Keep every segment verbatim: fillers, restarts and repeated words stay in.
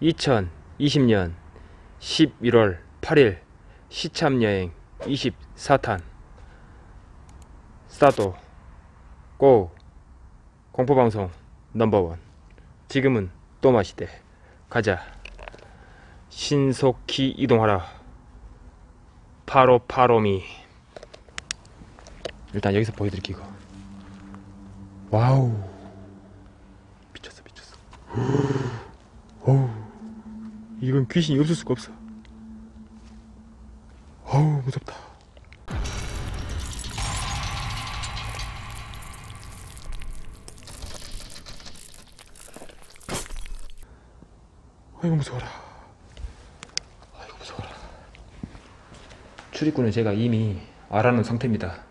이천이십 년 십일월 팔 일 시참여행 이십사 탄 스타트 고! 공포방송 넘버원. 지금은 또 마시대. 가자. 신속히 이동하라. 바로 파로미. 일단 여기서 보여드릴게. 이거 와우, 미쳤어 미쳤어. 어우, 이건 귀신이 없을 수가 없어. 어우, 무섭다. 아이고 무서워라, 아이고 무서워라. 출입구는 제가 이미 알아놓은 상태입니다.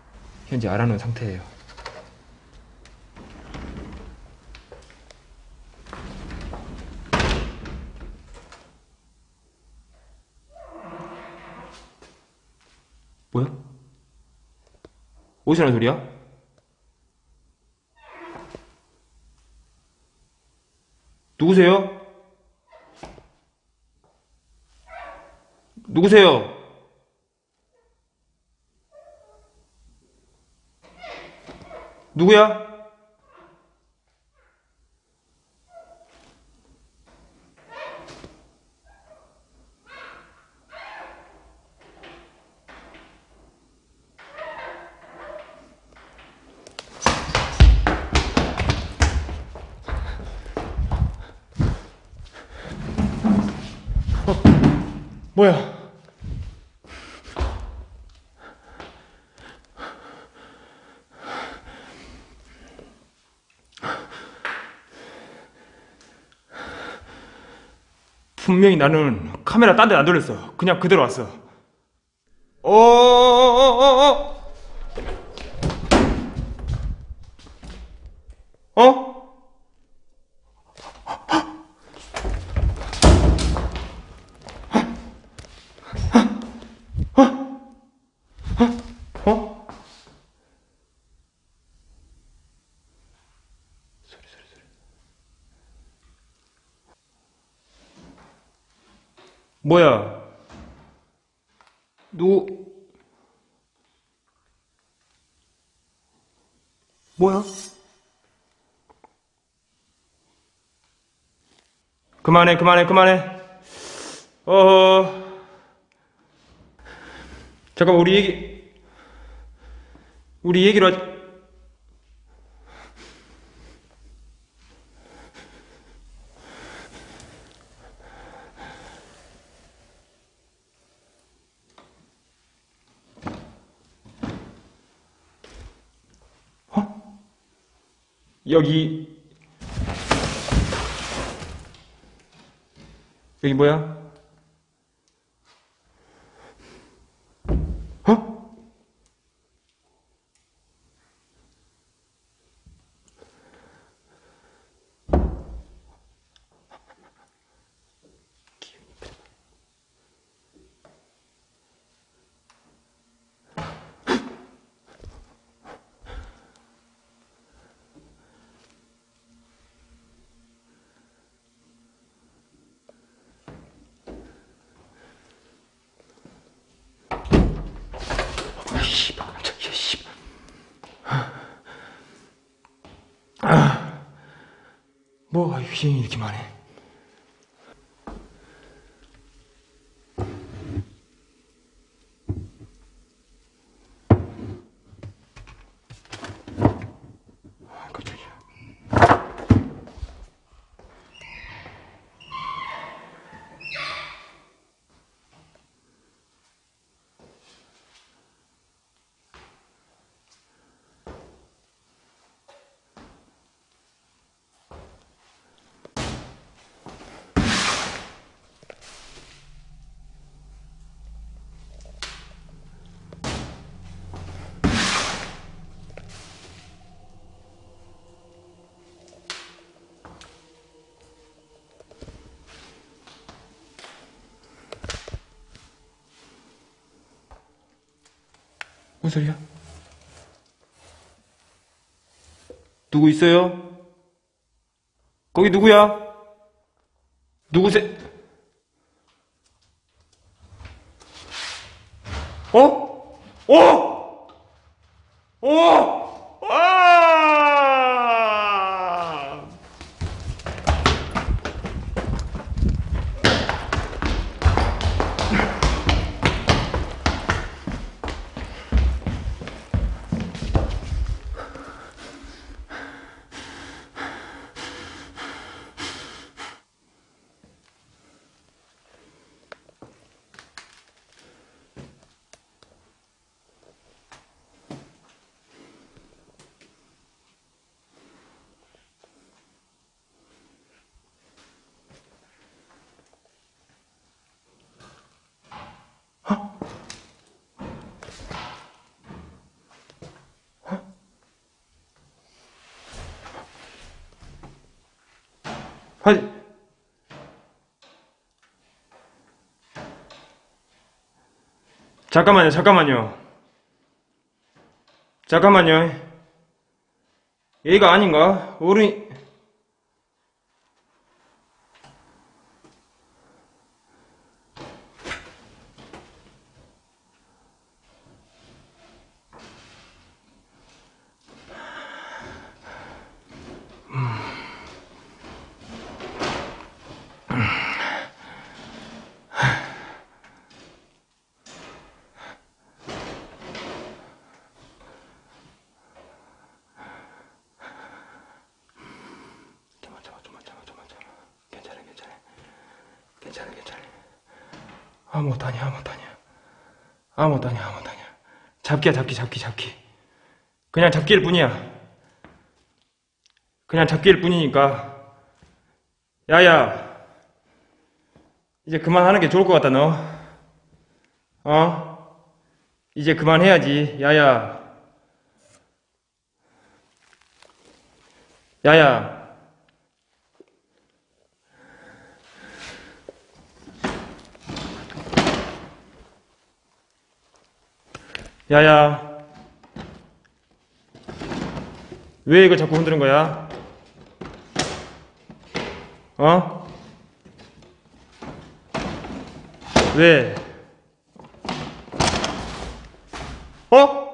현재 알아놓은 상태예요. 뭐야? 어디서 나는 소리야? 누구세요? 누구세요? 누구야? 어, 뭐야? 분명히 나는 카메라 딴 데 안 돌렸어. 그냥 그대로 왔어. 어어어어어어 어? 어? 소리 소리 소리. 뭐야? 누? 뭐야? 그만해, 그만해, 그만해. 어. 잠깐만, 우리 얘기, 우리 얘기를 하자. 여기 여기 뭐야? 어? 아, 뭐가 귀신이 이렇게 많아. 아, 깜짝이야. 무슨 소리야? 누구 있어요? 거기 누구야? 누구세요? 어? 어? 어? 아! 아니, 잠깐만요, 잠깐만요. 잠깐만요. 얘가 아닌가? 어른이... 괜찮아, 괜찮아. 아무것도 아니야, 아무것도 아니야. 아무것도 아니야, 아무것도 아니야. 잡기야, 잡기, 잡기, 잡기. 그냥 잡기일 뿐이야. 그냥 잡기일 뿐이니까. 야야, 이제 그만하는 게 좋을 것 같다, 너. 어? 이제 그만해야지, 야야. 야야. 야야, 왜 이걸 자꾸 흔드는 거야? 어? 왜? 어?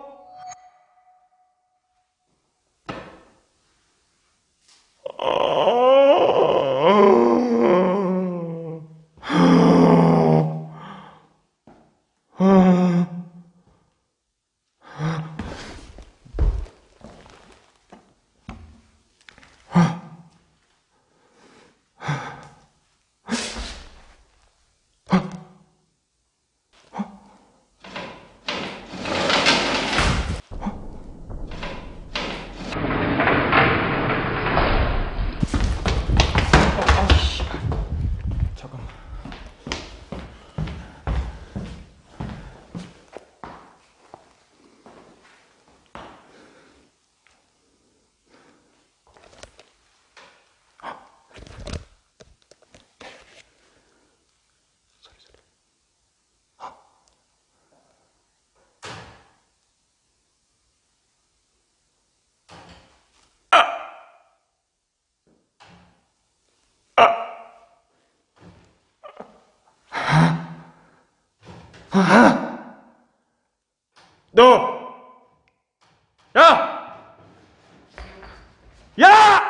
아! 너! 야! 야!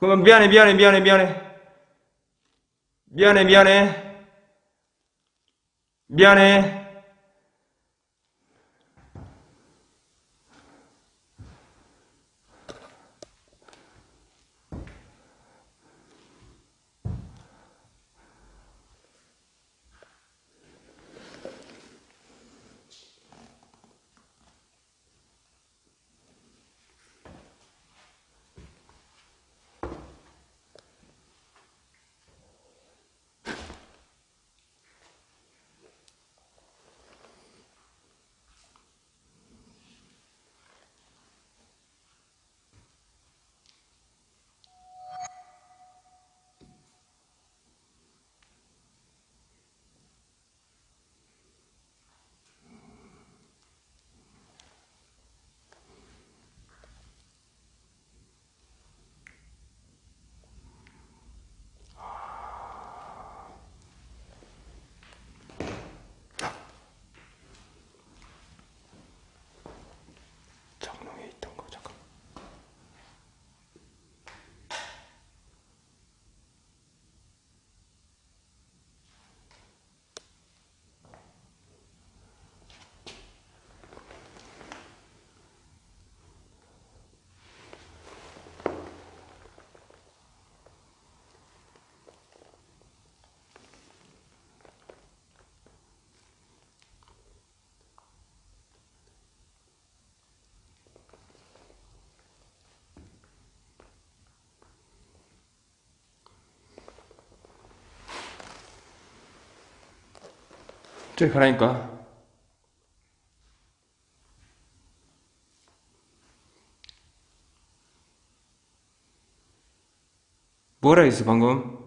그럼 미안해, 미안해, 미안해, 미안해. 미안해, 미안해. 미안해. 저기 가라니까. 뭐라 했어 방금?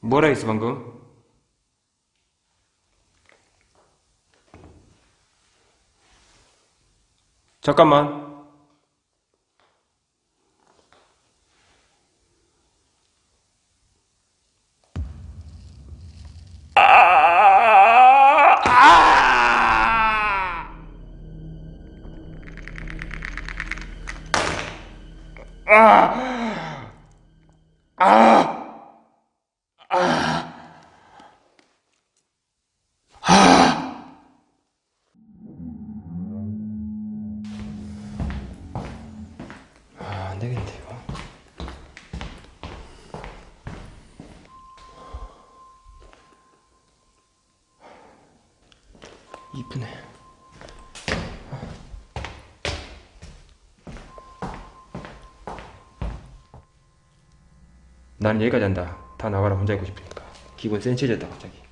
뭐라 했어 방금? 잠깐만. 아, 아, 아, 아, 아. 이쁘네. 난 여기까지 한다. 다 나와라. 혼자 있고 싶으니까. 기분 센치해졌다 갑자기.